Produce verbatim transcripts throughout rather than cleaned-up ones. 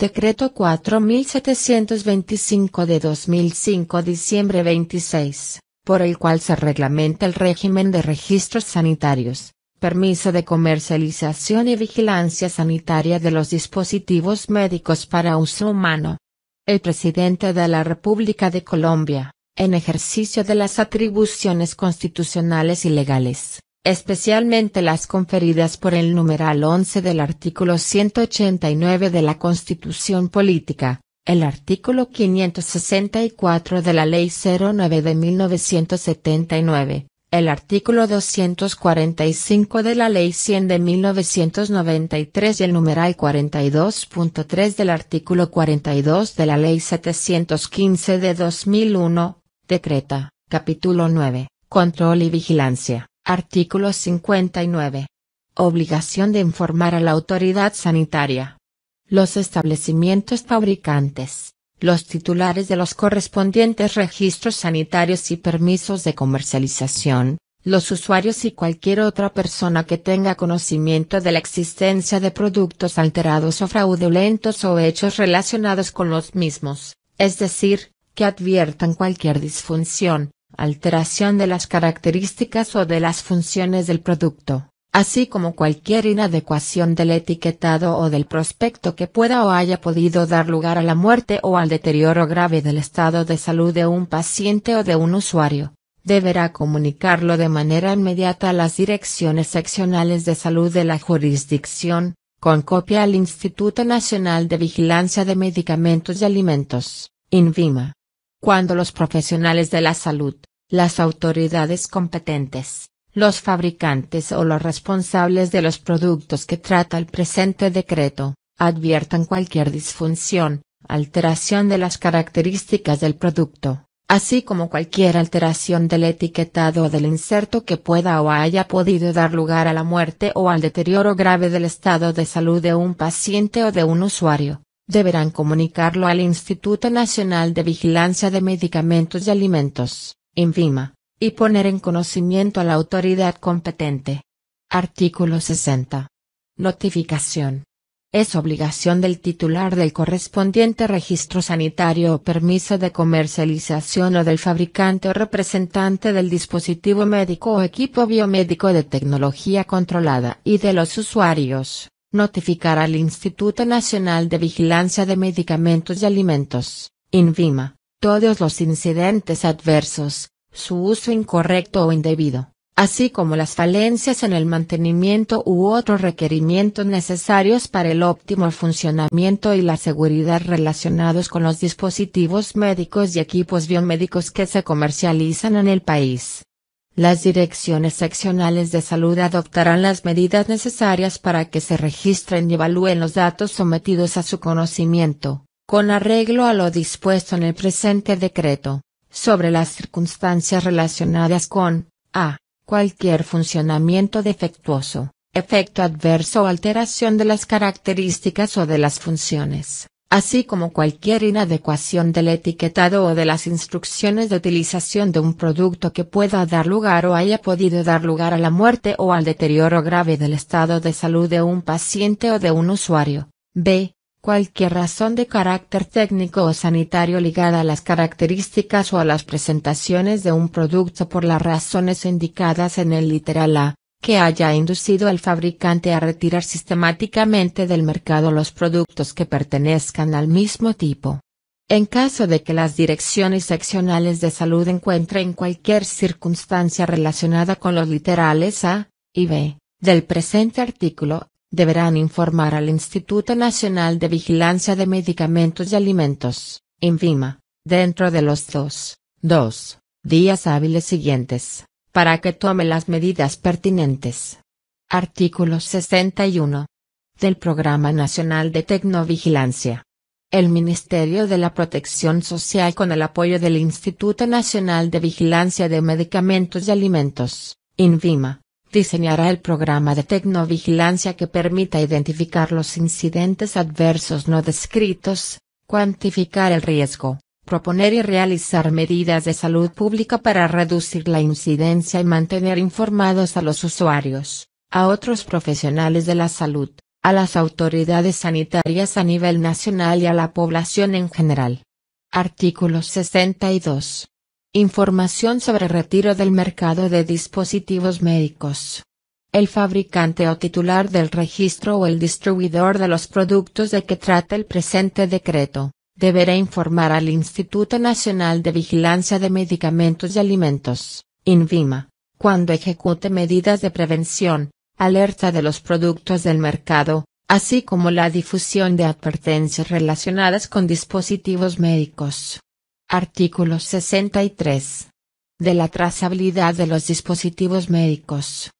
Decreto cuatro mil setecientos veinticinco de dos mil cinco, diciembre veintiséis, por el cual se reglamenta el régimen de registros sanitarios, permiso de comercialización y vigilancia sanitaria de los dispositivos médicos para uso humano. El Presidente de la República de Colombia, en ejercicio de las atribuciones constitucionales y legales, especialmente las conferidas por el numeral once del artículo ciento ochenta y nueve de la Constitución Política, el artículo quinientos sesenta y cuatro de la Ley cero nueve de mil novecientos setenta y nueve, el artículo doscientos cuarenta y cinco de la Ley cien de mil novecientos noventa y tres y el numeral cuarenta y dos punto tres del artículo cuarenta y dos de la Ley setecientos quince de dos mil uno, decreta, capítulo nueve, Control y Vigilancia. Artículo cincuenta y nueve. Obligación de informar a la autoridad sanitaria. Los establecimientos fabricantes, los titulares de los correspondientes registros sanitarios y permisos de comercialización, los usuarios y cualquier otra persona que tenga conocimiento de la existencia de productos alterados o fraudulentos o hechos relacionados con los mismos, es decir, que adviertan cualquier disfunción, alteración de las características o de las funciones del producto, así como cualquier inadecuación del etiquetado o del prospecto que pueda o haya podido dar lugar a la muerte o al deterioro grave del estado de salud de un paciente o de un usuario, deberá comunicarlo de manera inmediata a las direcciones seccionales de salud de la jurisdicción, con copia al Instituto Nacional de Vigilancia de Medicamentos y Alimentos, INVIMA. Cuando los profesionales de la salud, las autoridades competentes, los fabricantes o los responsables de los productos que trata el presente decreto, adviertan cualquier disfunción, alteración de las características del producto, así como cualquier alteración del etiquetado o del inserto que pueda o haya podido dar lugar a la muerte o al deterioro grave del estado de salud de un paciente o de un usuario, deberán comunicarlo al Instituto Nacional de Vigilancia de Medicamentos y Alimentos, INVIMA, y poner en conocimiento a la autoridad competente. Artículo sesenta. Notificación. Es obligación del titular del correspondiente registro sanitario o permiso de comercialización o del fabricante o representante del dispositivo médico o equipo biomédico de tecnología controlada y de los usuarios, notificar al Instituto Nacional de Vigilancia de Medicamentos y Alimentos, INVIMA, todos los incidentes adversos, su uso incorrecto o indebido, así como las falencias en el mantenimiento u otros requerimientos necesarios para el óptimo funcionamiento y la seguridad relacionados con los dispositivos médicos y equipos biomédicos que se comercializan en el país. Las direcciones seccionales de salud adoptarán las medidas necesarias para que se registren y evalúen los datos sometidos a su conocimiento, con arreglo a lo dispuesto en el presente decreto, sobre las circunstancias relacionadas con, a, cualquier funcionamiento defectuoso, efecto adverso o alteración de las características o de las funciones, así como cualquier inadecuación del etiquetado o de las instrucciones de utilización de un producto que pueda dar lugar o haya podido dar lugar a la muerte o al deterioro grave del estado de salud de un paciente o de un usuario. B. Cualquier razón de carácter técnico o sanitario ligada a las características o a las presentaciones de un producto por las razones indicadas en el literal A, que haya inducido al fabricante a retirar sistemáticamente del mercado los productos que pertenezcan al mismo tipo. En caso de que las direcciones seccionales de salud encuentren cualquier circunstancia relacionada con los literales A y B del presente artículo, deberán informar al Instituto Nacional de Vigilancia de Medicamentos y Alimentos, INVIMA, dentro de los dos, dos días hábiles siguientes, para que tome las medidas pertinentes. Artículo sesenta y uno. Del Programa Nacional de Tecnovigilancia. El Ministerio de la Protección Social, con el apoyo del Instituto Nacional de Vigilancia de Medicamentos y Alimentos, INVIMA, diseñará el programa de tecnovigilancia que permita identificar los incidentes adversos no descritos, cuantificar el riesgo, proponer y realizar medidas de salud pública para reducir la incidencia y mantener informados a los usuarios, a otros profesionales de la salud, a las autoridades sanitarias a nivel nacional y a la población en general. Artículo sesenta y dos. Información sobre retiro del mercado de dispositivos médicos. El fabricante o titular del registro o el distribuidor de los productos de que trata el presente decreto, deberá informar al Instituto Nacional de Vigilancia de Medicamentos y Alimentos, INVIMA, cuando ejecute medidas de prevención, alerta de los productos del mercado, así como la difusión de advertencias relacionadas con dispositivos médicos. Artículo sesenta y tres. De la trazabilidad de los dispositivos médicos.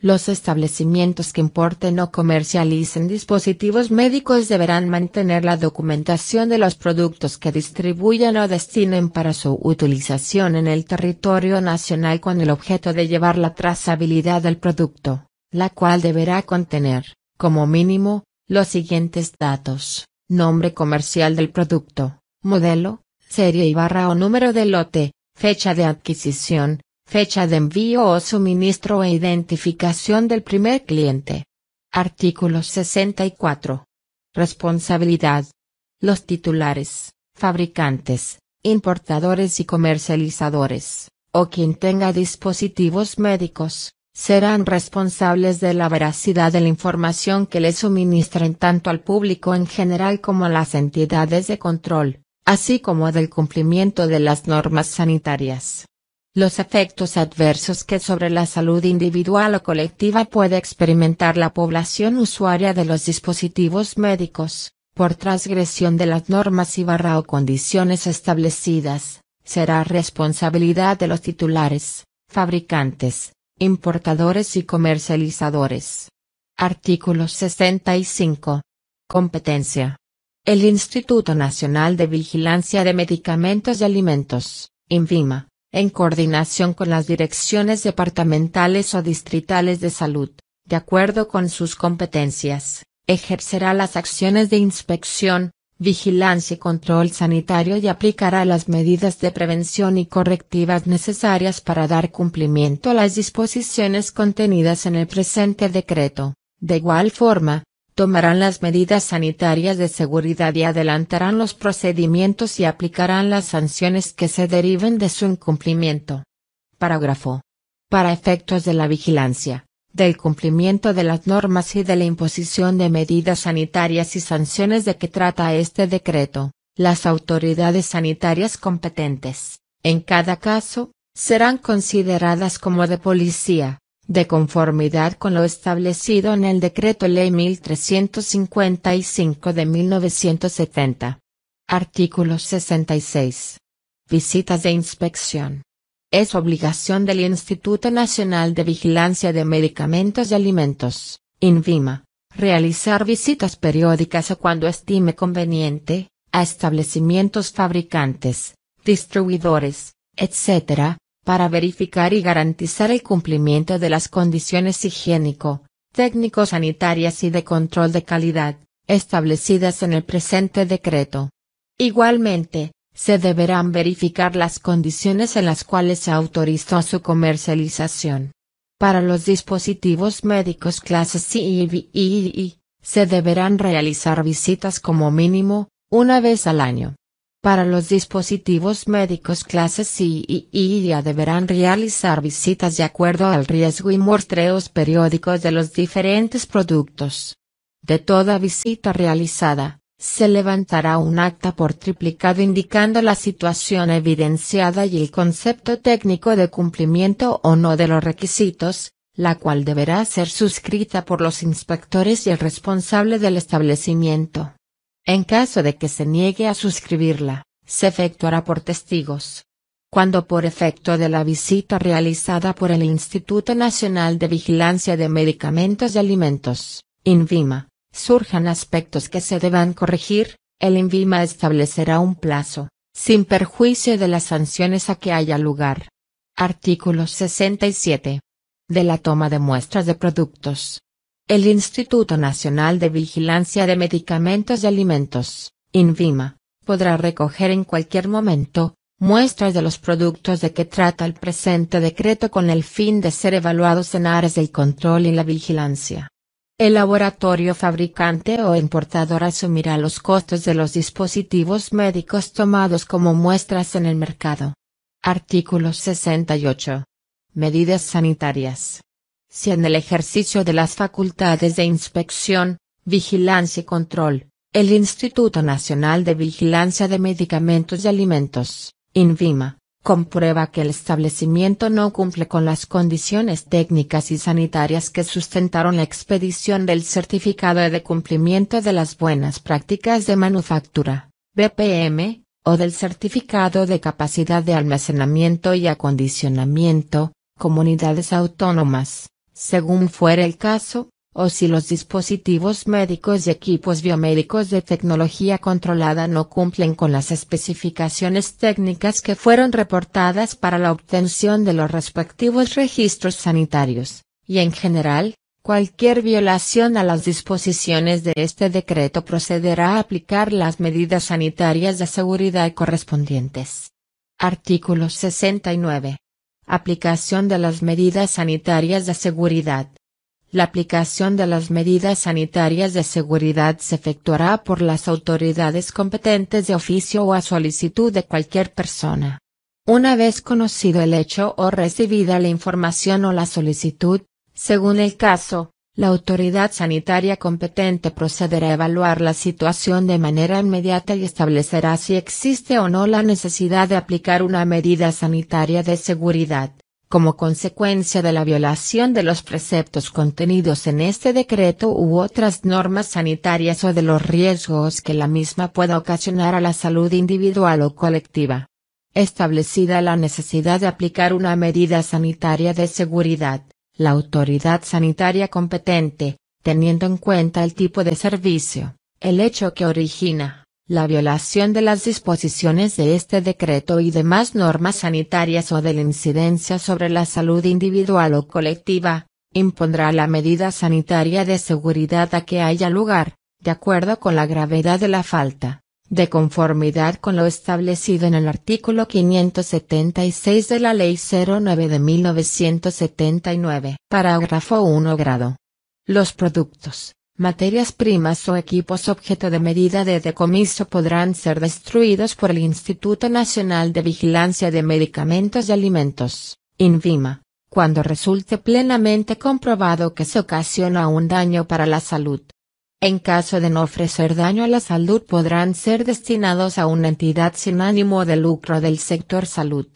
Los establecimientos que importen o comercialicen dispositivos médicos deberán mantener la documentación de los productos que distribuyan o destinen para su utilización en el territorio nacional con el objeto de llevar la trazabilidad del producto, la cual deberá contener, como mínimo, los siguientes datos: nombre comercial del producto, modelo, serie y barra o número de lote, fecha de adquisición, fecha de envío o suministro e identificación del primer cliente. Artículo sesenta y cuatro. Responsabilidad. Los titulares, fabricantes, importadores y comercializadores, o quien tenga dispositivos médicos, serán responsables de la veracidad de la información que les suministren tanto al público en general como a las entidades de control, así como del cumplimiento de las normas sanitarias. Los efectos adversos que sobre la salud individual o colectiva puede experimentar la población usuaria de los dispositivos médicos, por transgresión de las normas y barra o condiciones establecidas, será responsabilidad de los titulares, fabricantes, importadores y comercializadores. Artículo sesenta y cinco. Competencia. El Instituto Nacional de Vigilancia de Medicamentos y Alimentos, INVIMA, en coordinación con las direcciones departamentales o distritales de salud, de acuerdo con sus competencias, ejercerá las acciones de inspección, vigilancia y control sanitario y aplicará las medidas de prevención y correctivas necesarias para dar cumplimiento a las disposiciones contenidas en el presente decreto. De igual forma, tomarán las medidas sanitarias de seguridad y adelantarán los procedimientos y aplicarán las sanciones que se deriven de su incumplimiento. Parágrafo. Para efectos de la vigilancia, del cumplimiento de las normas y de la imposición de medidas sanitarias y sanciones de que trata este decreto, las autoridades sanitarias competentes, en cada caso, serán consideradas como de policía, de conformidad con lo establecido en el Decreto Ley mil trescientos cincuenta y cinco de mil novecientos setenta. Artículo sesenta y seis. Visitas de inspección. Es obligación del Instituto Nacional de Vigilancia de Medicamentos y Alimentos, INVIMA, realizar visitas periódicas o cuando estime conveniente, a establecimientos fabricantes, distribuidores, etcétera, para verificar y garantizar el cumplimiento de las condiciones higiénico, técnico-sanitarias y de control de calidad, establecidas en el presente decreto. Igualmente, se deberán verificar las condiciones en las cuales se autorizó su comercialización. Para los dispositivos médicos clases C y B I I, se deberán realizar visitas como mínimo, una vez al año. Para los dispositivos médicos clases C y A deberán realizar visitas de acuerdo al riesgo y muestreos periódicos de los diferentes productos. De toda visita realizada, se levantará un acta por triplicado indicando la situación evidenciada y el concepto técnico de cumplimiento o no de los requisitos, la cual deberá ser suscrita por los inspectores y el responsable del establecimiento. En caso de que se niegue a suscribirla, se efectuará por testigos. Cuando por efecto de la visita realizada por el Instituto Nacional de Vigilancia de Medicamentos y Alimentos, INVIMA, surjan aspectos que se deban corregir, el INVIMA establecerá un plazo, sin perjuicio de las sanciones a que haya lugar. Artículo sesenta y siete. De la toma de muestras de productos. El Instituto Nacional de Vigilancia de Medicamentos y Alimentos, INVIMA, podrá recoger en cualquier momento, muestras de los productos de que trata el presente decreto con el fin de ser evaluados en áreas del control y la vigilancia. El laboratorio fabricante o importador asumirá los costos de los dispositivos médicos tomados como muestras en el mercado. Artículo sesenta y ocho. Medidas sanitarias. Si en el ejercicio de las facultades de inspección, vigilancia y control, el Instituto Nacional de Vigilancia de Medicamentos y Alimentos, INVIMA, comprueba que el establecimiento no cumple con las condiciones técnicas y sanitarias que sustentaron la expedición del Certificado de Cumplimiento de las Buenas Prácticas de Manufactura, B P M, o del Certificado de Capacidad de Almacenamiento y Acondicionamiento, Comunidades Autónomas, según fuera el caso, o si los dispositivos médicos y equipos biomédicos de tecnología controlada no cumplen con las especificaciones técnicas que fueron reportadas para la obtención de los respectivos registros sanitarios, y en general, cualquier violación a las disposiciones de este decreto procederá a aplicar las medidas sanitarias de seguridad correspondientes. Artículo sesenta y nueve. Aplicación de las medidas sanitarias de seguridad. La aplicación de las medidas sanitarias de seguridad se efectuará por las autoridades competentes de oficio o a solicitud de cualquier persona. Una vez conocido el hecho o recibida la información o la solicitud, según el caso, la autoridad sanitaria competente procederá a evaluar la situación de manera inmediata y establecerá si existe o no la necesidad de aplicar una medida sanitaria de seguridad, como consecuencia de la violación de los preceptos contenidos en este decreto u otras normas sanitarias o de los riesgos que la misma pueda ocasionar a la salud individual o colectiva. Establecida la necesidad de aplicar una medida sanitaria de seguridad, la autoridad sanitaria competente, teniendo en cuenta el tipo de servicio, el hecho que origina, la violación de las disposiciones de este decreto y demás normas sanitarias o de la incidencia sobre la salud individual o colectiva, impondrá la medida sanitaria de seguridad a que haya lugar, de acuerdo con la gravedad de la falta, de conformidad con lo establecido en el artículo quinientos setenta y seis de la Ley cero nueve de mil novecientos setenta y nueve. Parágrafo primero grado. Los productos, materias primas o equipos objeto de medida de decomiso podrán ser destruidos por el Instituto Nacional de Vigilancia de Medicamentos y Alimentos, INVIMA, cuando resulte plenamente comprobado que se ocasiona un daño para la salud. En caso de no ofrecer daño a la salud podrán ser destinados a una entidad sin ánimo de lucro del sector salud.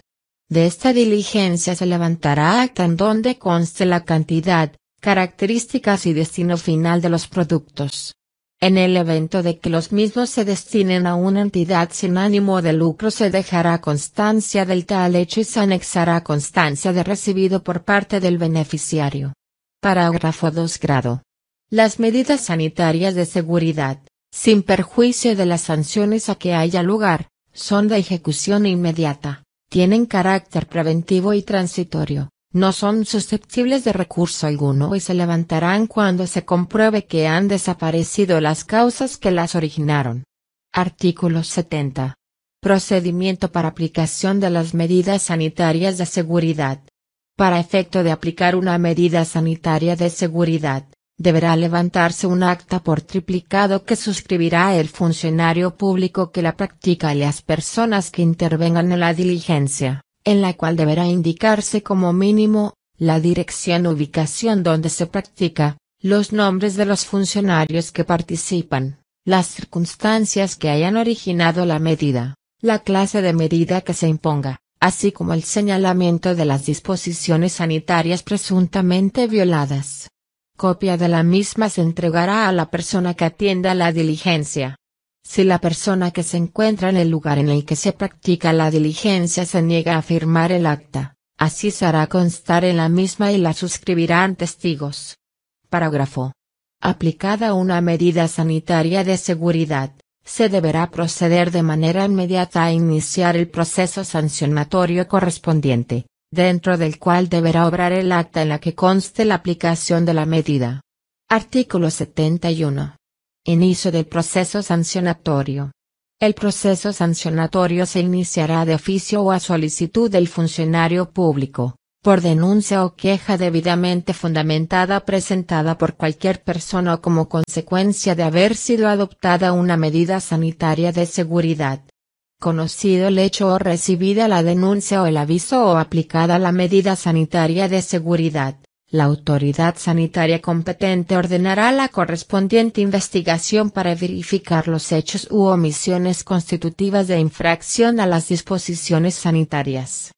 De esta diligencia se levantará acta en donde conste la cantidad, características y destino final de los productos. En el evento de que los mismos se destinen a una entidad sin ánimo de lucro se dejará constancia del tal hecho y se anexará constancia de recibido por parte del beneficiario. Parágrafo segundo grado. Las medidas sanitarias de seguridad, sin perjuicio de las sanciones a que haya lugar, son de ejecución inmediata, tienen carácter preventivo y transitorio. No son susceptibles de recurso alguno y se levantarán cuando se compruebe que han desaparecido las causas que las originaron. Artículo setenta. Procedimiento para aplicación de las medidas sanitarias de seguridad. Para efecto de aplicar una medida sanitaria de seguridad, deberá levantarse un acta por triplicado que suscribirá el funcionario público que la practica y las personas que intervengan en la diligencia, en la cual deberá indicarse como mínimo, la dirección o ubicación donde se practica, los nombres de los funcionarios que participan, las circunstancias que hayan originado la medida, la clase de medida que se imponga, así como el señalamiento de las disposiciones sanitarias presuntamente violadas. Copia de la misma se entregará a la persona que atienda la diligencia. Si la persona que se encuentra en el lugar en el que se practica la diligencia se niega a firmar el acta, así se hará constar en la misma y la suscribirán testigos. Parágrafo. Aplicada una medida sanitaria de seguridad, se deberá proceder de manera inmediata a iniciar el proceso sancionatorio correspondiente, dentro del cual deberá obrar el acta en la que conste la aplicación de la medida. Artículo setenta y uno. Inicio del proceso sancionatorio. El proceso sancionatorio se iniciará de oficio o a solicitud del funcionario público, por denuncia o queja debidamente fundamentada presentada por cualquier persona o como consecuencia de haber sido adoptada una medida sanitaria de seguridad. Conocido el hecho o recibida la denuncia o el aviso o aplicada la medida sanitaria de seguridad, la autoridad sanitaria competente ordenará la correspondiente investigación para verificar los hechos u omisiones constitutivas de infracción a las disposiciones sanitarias.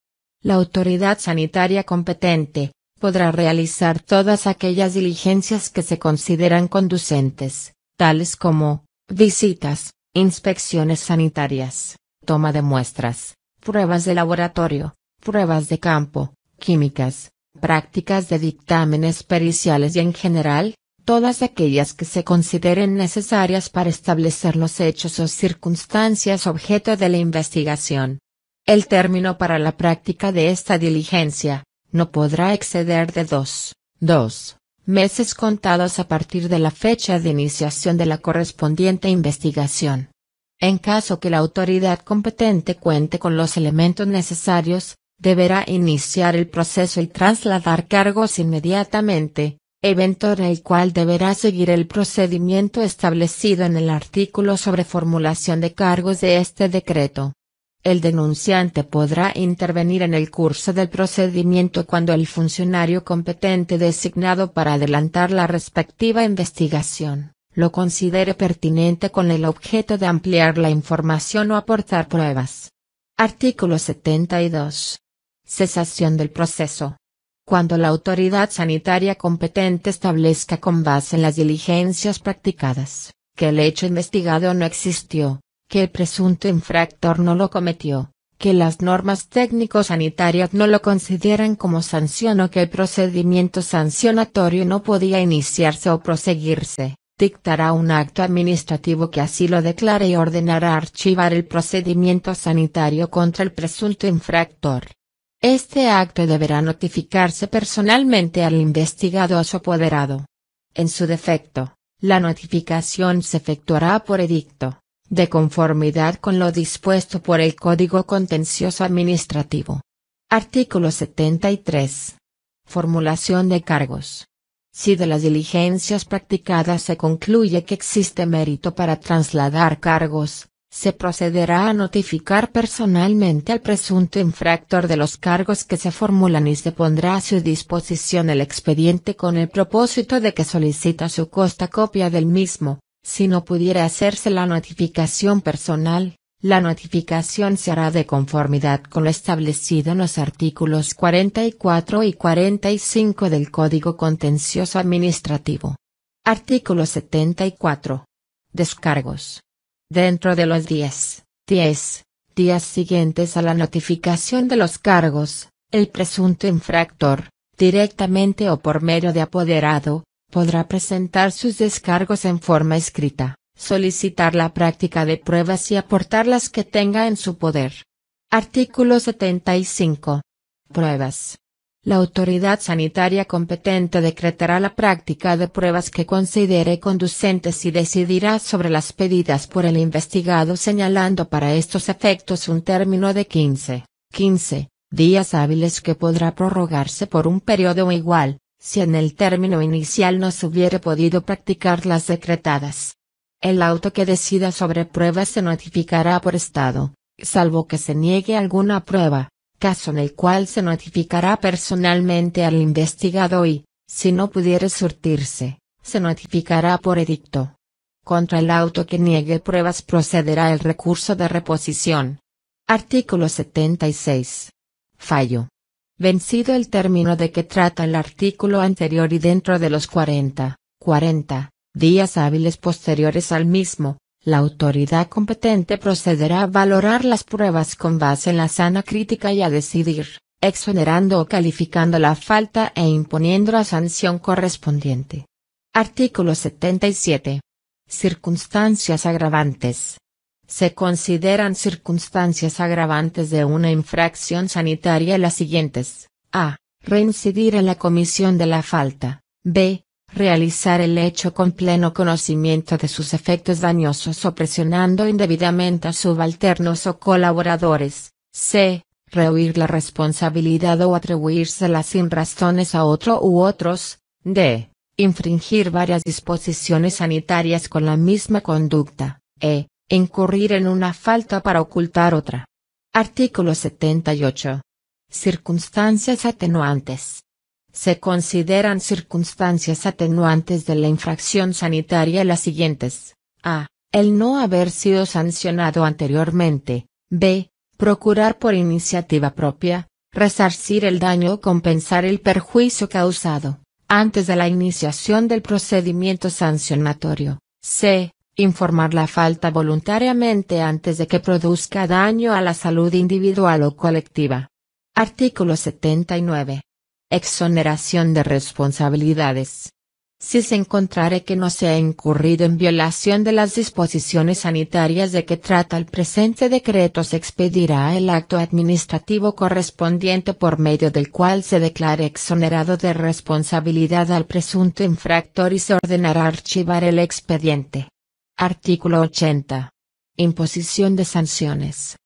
La autoridad sanitaria competente podrá realizar todas aquellas diligencias que se consideran conducentes, tales como visitas, inspecciones sanitarias, toma de muestras, pruebas de laboratorio, pruebas de campo, químicas, prácticas de dictámenes periciales y en general, todas aquellas que se consideren necesarias para establecer los hechos o circunstancias objeto de la investigación. El término para la práctica de esta diligencia no podrá exceder de dos, dos meses contados a partir de la fecha de iniciación de la correspondiente investigación. En caso que la autoridad competente cuente con los elementos necesarios, deberá iniciar el proceso y trasladar cargos inmediatamente, evento en el cual deberá seguir el procedimiento establecido en el artículo sobre formulación de cargos de este decreto. El denunciante podrá intervenir en el curso del procedimiento cuando el funcionario competente designado para adelantar la respectiva investigación lo considere pertinente con el objeto de ampliar la información o aportar pruebas. Artículo setenta y dos. Cesación del proceso. Cuando la autoridad sanitaria competente establezca con base en las diligencias practicadas, que el hecho investigado no existió, que el presunto infractor no lo cometió, que las normas técnico-sanitarias no lo consideran como sanción o que el procedimiento sancionatorio no podía iniciarse o proseguirse, dictará un acto administrativo que así lo declare y ordenará archivar el procedimiento sanitario contra el presunto infractor. Este acto deberá notificarse personalmente al investigado o su apoderado. En su defecto, la notificación se efectuará por edicto, de conformidad con lo dispuesto por el Código Contencioso Administrativo. Artículo setenta y tres. Formulación de cargos. Si de las diligencias practicadas se concluye que existe mérito para trasladar cargos, se procederá a notificar personalmente al presunto infractor de los cargos que se formulan y se pondrá a su disposición el expediente con el propósito de que solicite a su costa copia del mismo. Si no pudiera hacerse la notificación personal, la notificación se hará de conformidad con lo establecido en los artículos cuarenta y cuatro y cuarenta y cinco del Código Contencioso Administrativo. Artículo setenta y cuatro. Descargos. Dentro de los diez, diez días siguientes a la notificación de los cargos, el presunto infractor, directamente o por medio de apoderado, podrá presentar sus descargos en forma escrita, solicitar la práctica de pruebas y aportar las que tenga en su poder. Artículo setenta y cinco. Pruebas. La autoridad sanitaria competente decretará la práctica de pruebas que considere conducentes y decidirá sobre las pedidas por el investigado señalando para estos efectos un término de quince, quince días hábiles que podrá prorrogarse por un periodo igual, si en el término inicial no se hubiera podido practicar las decretadas. El auto que decida sobre pruebas se notificará por estado, salvo que se niegue alguna prueba, caso en el cual se notificará personalmente al investigado y, si no pudiera surtirse, se notificará por edicto. Contra el auto que niegue pruebas procederá el recurso de reposición. Artículo setenta y seis. Fallo. Vencido el término de que trata el artículo anterior y dentro de los cuarenta, cuarenta días hábiles posteriores al mismo, la autoridad competente procederá a valorar las pruebas con base en la sana crítica y a decidir, exonerando o calificando la falta e imponiendo la sanción correspondiente. Artículo setenta y siete. Circunstancias agravantes. Se consideran circunstancias agravantes de una infracción sanitaria las siguientes: a. Reincidir en la comisión de la falta; b. Realizar el hecho con pleno conocimiento de sus efectos dañosos o presionando indebidamente a subalternos o colaboradores; c. rehuir la responsabilidad o atribuírsela sin razones a otro u otros, d. infringir varias disposiciones sanitarias con la misma conducta, e. incurrir en una falta para ocultar otra. Artículo setenta y ocho. Circunstancias atenuantes. Se consideran circunstancias atenuantes de la infracción sanitaria las siguientes: a. El no haber sido sancionado anteriormente. b. Procurar por iniciativa propia, resarcir el daño o compensar el perjuicio causado, antes de la iniciación del procedimiento sancionatorio. c. Informar la falta voluntariamente antes de que produzca daño a la salud individual o colectiva. Artículo setenta y nueve. Exoneración de responsabilidades. Si se encontrare que no se ha incurrido en violación de las disposiciones sanitarias de que trata el presente decreto, se expedirá el acto administrativo correspondiente por medio del cual se declare exonerado de responsabilidad al presunto infractor y se ordenará archivar el expediente. Artículo ochenta. Imposición de sanciones.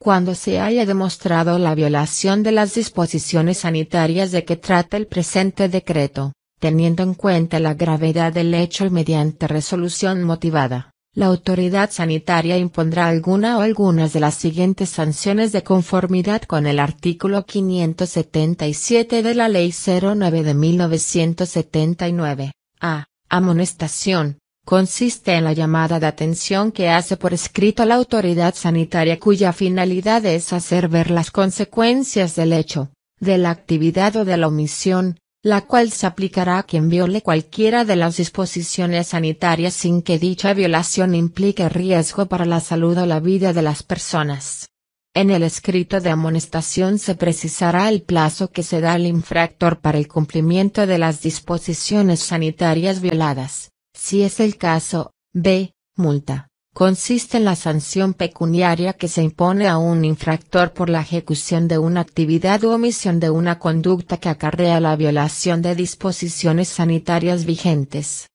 Cuando se haya demostrado la violación de las disposiciones sanitarias de que trata el presente decreto, teniendo en cuenta la gravedad del hecho y mediante resolución motivada, la autoridad sanitaria impondrá alguna o algunas de las siguientes sanciones de conformidad con el artículo quinientos setenta y siete de la Ley cero nueve de mil novecientos setenta y nueve. A. Amonestación. Consiste en la llamada de atención que hace por escrito a la autoridad sanitaria cuya finalidad es hacer ver las consecuencias del hecho, de la actividad o de la omisión, la cual se aplicará a quien viole cualquiera de las disposiciones sanitarias sin que dicha violación implique riesgo para la salud o la vida de las personas. En el escrito de amonestación se precisará el plazo que se da al infractor para el cumplimiento de las disposiciones sanitarias violadas. Si es el caso, b. Multa. Consiste en la sanción pecuniaria que se impone a un infractor por la ejecución de una actividad u omisión de una conducta que acarrea la violación de disposiciones sanitarias vigentes.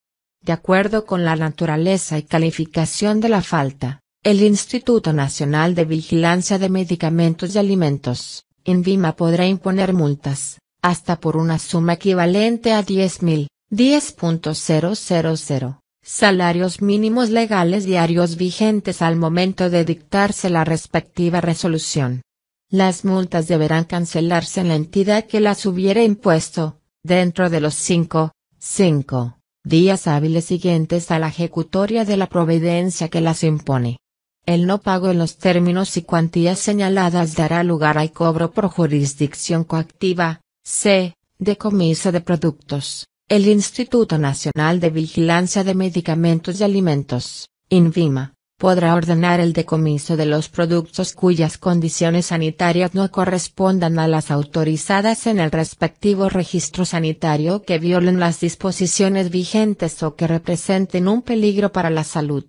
De acuerdo con la naturaleza y calificación de la falta, el Instituto Nacional de Vigilancia de Medicamentos y Alimentos, INVIMA, podrá imponer multas, hasta por una suma equivalente a diez mil. diez mil. Salarios mínimos legales diarios vigentes al momento de dictarse la respectiva resolución. Las multas deberán cancelarse en la entidad que las hubiera impuesto, dentro de los cinco, cinco días hábiles siguientes a la ejecutoria de la providencia que las impone. El no pago en los términos y cuantías señaladas dará lugar al cobro por jurisdicción coactiva, c. decomiso de productos. El Instituto Nacional de Vigilancia de Medicamentos y Alimentos, INVIMA, podrá ordenar el decomiso de los productos cuyas condiciones sanitarias no correspondan a las autorizadas en el respectivo registro sanitario, que violen las disposiciones vigentes o que representen un peligro para la salud.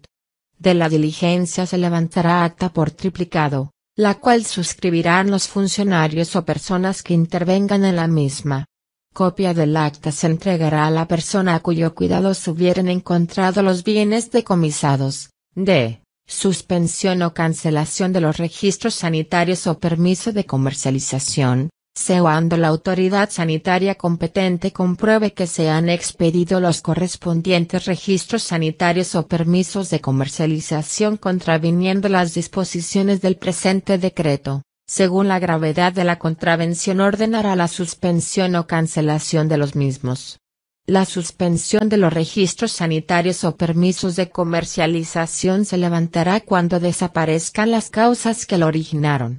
De la diligencia se levantará acta por triplicado, la cual suscribirán los funcionarios o personas que intervengan en la misma. Copia del acta se entregará a la persona a cuyo cuidado se hubieran encontrado los bienes decomisados. D. Suspensión o cancelación de los registros sanitarios o permiso de comercialización, c. cuando la autoridad sanitaria competente compruebe que se han expedido los correspondientes registros sanitarios o permisos de comercialización contraviniendo las disposiciones del presente decreto. Según la gravedad de la contravención ordenará la suspensión o cancelación de los mismos. La suspensión de los registros sanitarios o permisos de comercialización se levantará cuando desaparezcan las causas que lo originaron.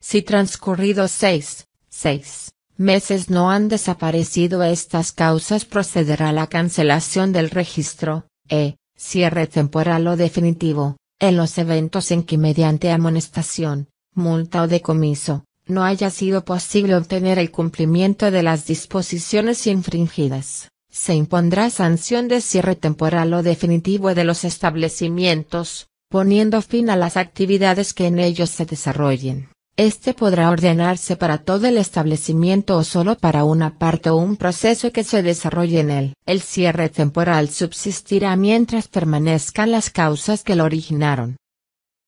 Si transcurridos seis, seis meses no han desaparecido estas causas, procederá la cancelación del registro, e. cierre temporal o definitivo, en los eventos en que mediante amonestación, multa o decomiso, no haya sido posible obtener el cumplimiento de las disposiciones infringidas. Se impondrá sanción de cierre temporal o definitivo de los establecimientos, poniendo fin a las actividades que en ellos se desarrollen. Este podrá ordenarse para todo el establecimiento o solo para una parte o un proceso que se desarrolle en él. El cierre temporal subsistirá mientras permanezcan las causas que lo originaron.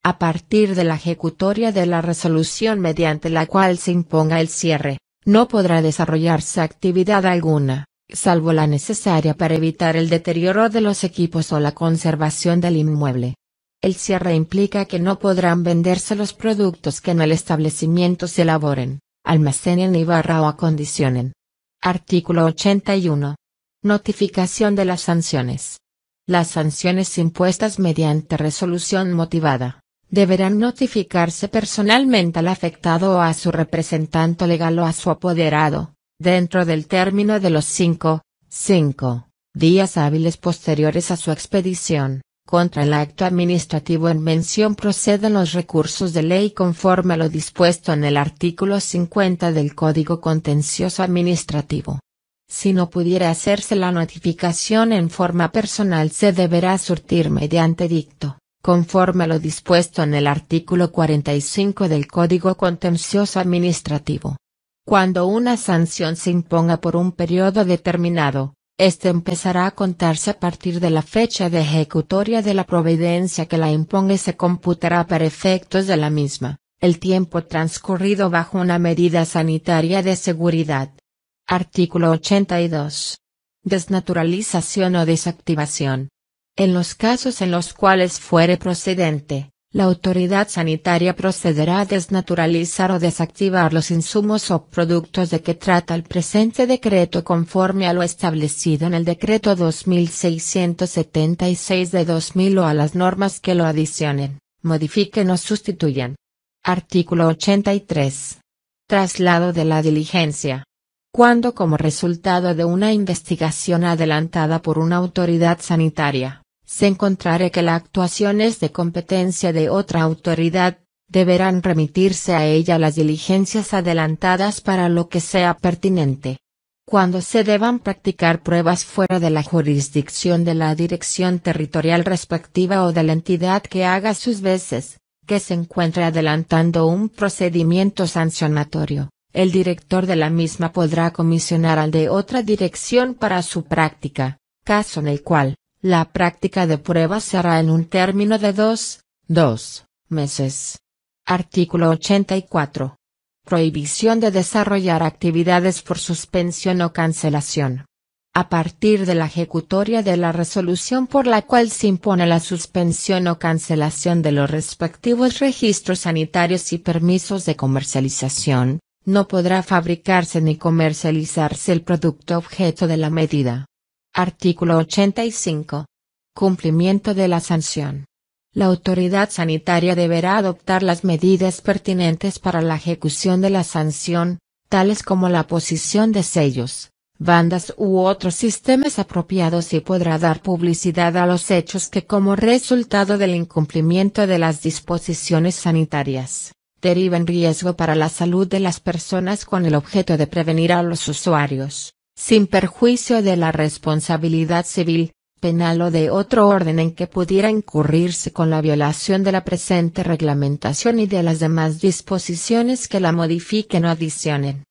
a partir de la ejecutoria de la resolución mediante la cual se imponga el cierre, no podrá desarrollarse actividad alguna, salvo la necesaria para evitar el deterioro de los equipos o la conservación del inmueble. El cierre implica que no podrán venderse los productos que en el establecimiento se elaboren, almacenen y barra o acondicionen. Artículo ochenta y uno. Notificación de las sanciones. Las sanciones impuestas mediante resolución motivada deberán notificarse personalmente al afectado o a su representante legal o a su apoderado, dentro del término de los cinco, cinco días hábiles posteriores a su expedición. Contra el acto administrativo en mención proceden los recursos de ley conforme a lo dispuesto en el artículo cincuenta del Código Contencioso Administrativo. Si no pudiera hacerse la notificación en forma personal, se deberá surtir mediante dicto, conforme a lo dispuesto en el artículo cuarenta y cinco del Código Contencioso Administrativo. Cuando una sanción se imponga por un periodo determinado, este empezará a contarse a partir de la fecha de ejecutoria de la providencia que la imponga y se computará para efectos de la misma el tiempo transcurrido bajo una medida sanitaria de seguridad. Artículo ochenta y dos. Desnaturalización o desactivación. En los casos en los cuales fuere procedente, la autoridad sanitaria procederá a desnaturalizar o desactivar los insumos o productos de que trata el presente decreto conforme a lo establecido en el Decreto dos mil seiscientos setenta y seis de dos mil o a las normas que lo adicionen, modifiquen o sustituyan. Artículo ochenta y tres. Traslado de la diligencia. Cuando como resultado de una investigación adelantada por una autoridad sanitaria, se encontrará que la actuación es de competencia de otra autoridad, deberán remitirse a ella las diligencias adelantadas para lo que sea pertinente. Cuando se deban practicar pruebas fuera de la jurisdicción de la dirección territorial respectiva o de la entidad que haga sus veces, que se encuentre adelantando un procedimiento sancionatorio, el director de la misma podrá comisionar al de otra dirección para su práctica, caso en el cual la práctica de pruebas se hará en un término de dos, dos meses. Artículo ochenta y cuatro. Prohibición de desarrollar actividades por suspensión o cancelación. A partir de la ejecutoria de la resolución por la cual se impone la suspensión o cancelación de los respectivos registros sanitarios y permisos de comercialización, no podrá fabricarse ni comercializarse el producto objeto de la medida. Artículo ochenta y cinco. Cumplimiento de la sanción. La autoridad sanitaria deberá adoptar las medidas pertinentes para la ejecución de la sanción, tales como la posición de sellos, bandas u otros sistemas apropiados y podrá dar publicidad a los hechos que como resultado del incumplimiento de las disposiciones sanitarias deriva en riesgo para la salud de las personas con el objeto de prevenir a los usuarios, sin perjuicio de la responsabilidad civil, penal o de otro orden en que pudiera incurrirse con la violación de la presente reglamentación y de las demás disposiciones que la modifiquen o adicionen.